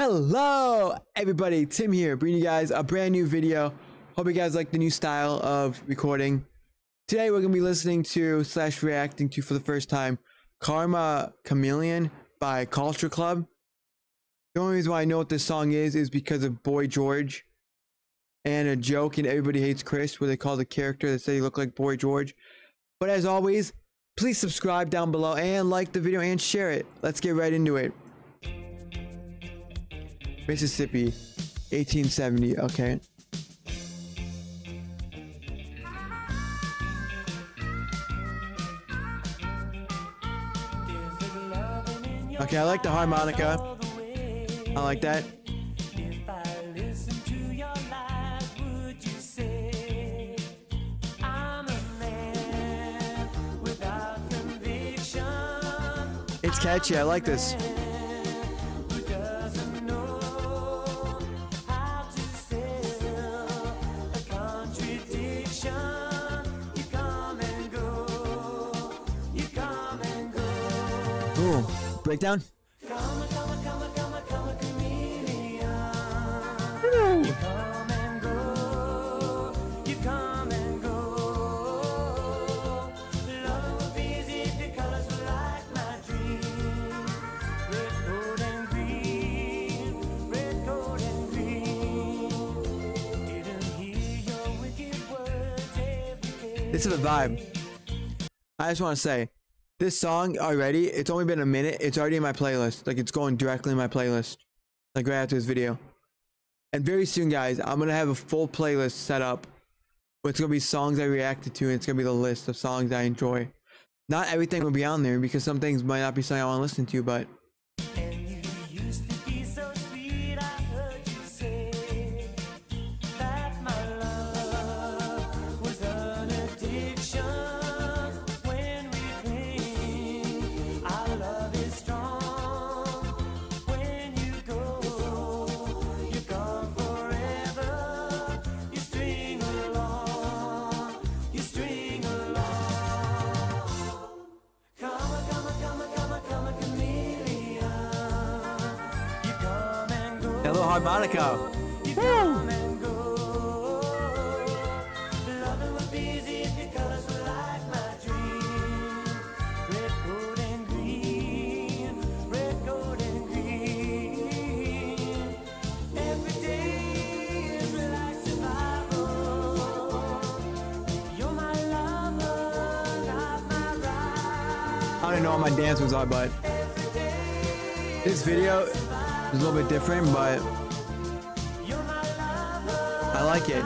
Hello everybody, Tim here, bringing you guys a brand new video. Hope you guys like the new style of recording. Today we're gonna be listening to slash reacting to, for the first time, Karma Chameleon by Culture Club. The only reason why I know what this song is because of Boy George and a joke in Everybody Hates Chris where they call the character, they say he looked like Boy George. But as always, please subscribe down below and like the video and share it. Let's get right into it. Mississippi, 1870, okay. Okay, I like the harmonica. I like that. It's catchy, I like this. Ooh, breakdown. Ooh. This is the vibe. I just want to say, this song already, it's only been a minute, it's already in my playlist. Like, it's going directly in my playlist, like right after this video. And very soon, guys, I'm gonna have a full playlist set up where it's gonna be songs I reacted to, and it's gonna be the list of songs I enjoy. Not everything will be on there because some things might not be something I want to listen to, but that little harmonica. Woo! I don't know what my dance moves are, but this video, it's a little bit different, but I like it.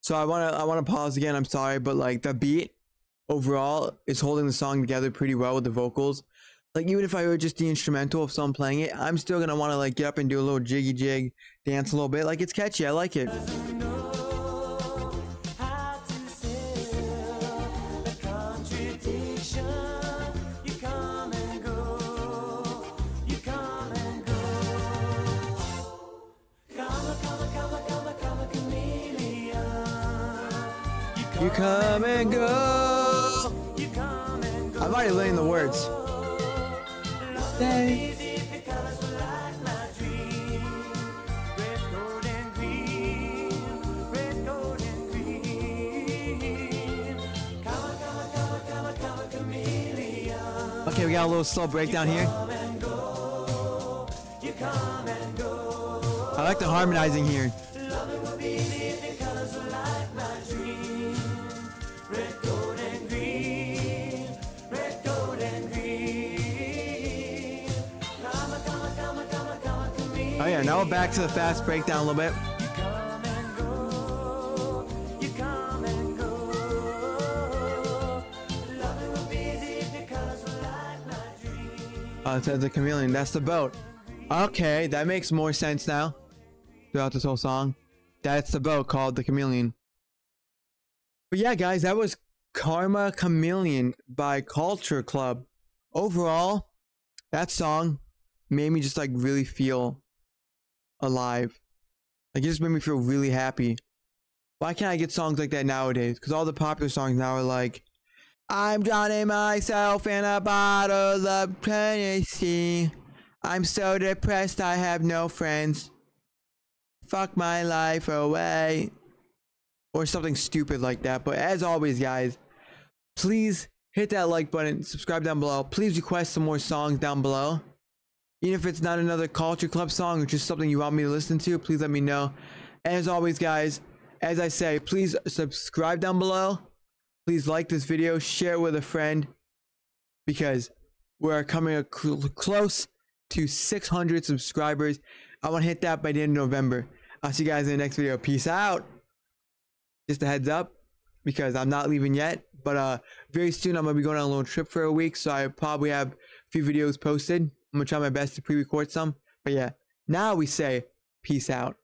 So I wanna pause again. I'm sorry, but like the beat overall is holding the song together pretty well with the vocals. Like, even if I heard just the instrumental of someone playing it, I'm still gonna want to like get up and do a little jiggy jig, dance a little bit. Like, it's catchy, I like it. You come and go. I've already learned the words. Stay. Okay, we got a little slow breakdown here. I like the harmonizing here. Oh yeah, now we're back to the fast breakdown a little bit. Oh, it says the chameleon, that's the boat. Okay, that makes more sense now throughout this whole song. That's the boat called the chameleon. But yeah, guys, that was Karma Chameleon by Culture Club. Overall, that song made me just like really feel alive. Like, it just made me feel really happy. Why can't I get songs like that nowadays? Because all the popular songs now are like, I'm drowning myself in a bottle of Tennessee. I'm so depressed I have no friends. Fuck my life away. Or something stupid like that. But as always, guys, please hit that like button. Subscribe down below. Please request some more songs down below. Even if it's not another Culture Club song or just something you want me to listen to, please let me know. And as always, guys, as I say, please subscribe down below. Please like this video. Share it with a friend. Because we're coming close to 600 subscribers. I want to hit that by the end of November. I'll see you guys in the next video. Peace out. Just a heads up, because I'm not leaving yet, but very soon I'm gonna be going on a little trip for a week, so I probably have a few videos posted. I'm gonna try my best to pre-record some, but yeah, now we say peace out.